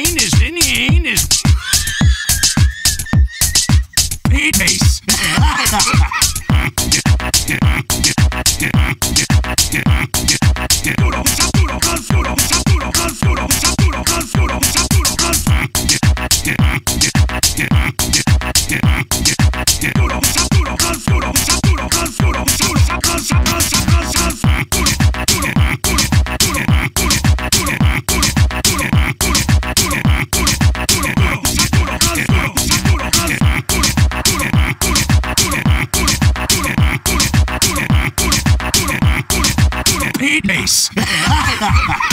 anus, in the anus. Penis. Ha ha ha!